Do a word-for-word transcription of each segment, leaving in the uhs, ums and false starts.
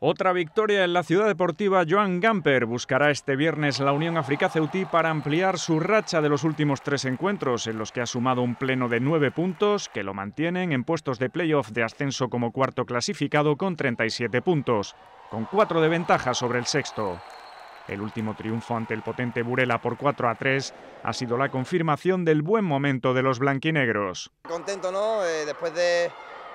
Otra victoria en la ciudad deportiva. Joan Gamper buscará este viernes la Unión África Ceutí para ampliar su racha de los últimos tres encuentros, en los que ha sumado un pleno de nueve puntos, que lo mantienen en puestos de playoff de ascenso como cuarto clasificado con treinta y siete puntos, con cuatro de ventaja sobre el sexto. El último triunfo ante el potente Burela por cuatro a tres ha sido la confirmación del buen momento de los blanquinegros. Contento, ¿no? Eh, después de...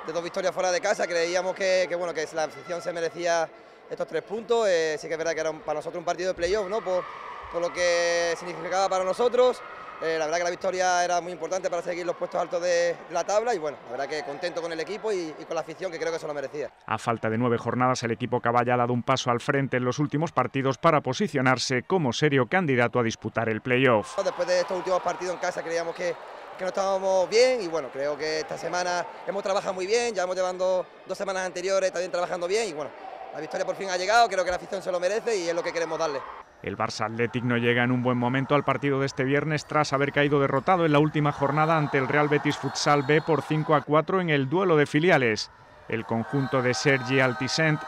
de dos victorias fuera de casa, creíamos que, que, bueno, que la afición se merecía estos tres puntos. Eh, sí que es verdad que era un, para nosotros un partido de playoff, ¿no? por, por lo que significaba para nosotros. Eh, la verdad que la victoria era muy importante para seguir los puestos altos de la tabla y bueno, la verdad que contento con el equipo y, y con la afición, que creo que se lo merecía. A falta de nueve jornadas, el equipo caballa ha dado un paso al frente en los últimos partidos para posicionarse como serio candidato a disputar el playoff. Después de estos últimos partidos en casa creíamos que que no estábamos bien y bueno, creo que esta semana hemos trabajado muy bien, ya hemos llevando dos semanas anteriores también trabajando bien y bueno, la victoria por fin ha llegado, creo que la afición se lo merece y es lo que queremos darle. El Barça Atlético no llega en un buen momento al partido de este viernes tras haber caído derrotado en la última jornada ante el Real Betis Futsal B por cinco a cuatro en el duelo de filiales. El conjunto de Sergi Altisent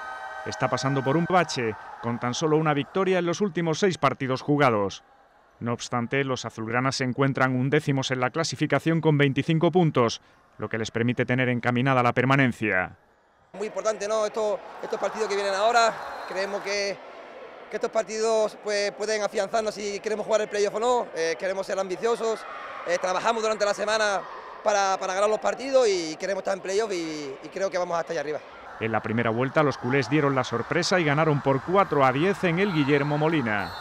está pasando por un bache, con tan solo una victoria en los últimos seis partidos jugados. No obstante, los azulgranas se encuentran undécimos en la clasificación con veinticinco puntos, lo que les permite tener encaminada la permanencia. Muy importante, ¿no? Estos, estos partidos que vienen ahora, creemos que, que estos partidos pues, pueden afianzarnos si queremos jugar el playoff o no, eh, queremos ser ambiciosos, eh, trabajamos durante la semana para, para ganar los partidos y queremos estar en playoff y, y creo que vamos hasta allá arriba. En la primera vuelta los culés dieron la sorpresa y ganaron por cuatro a diez en el Guillermo Molina.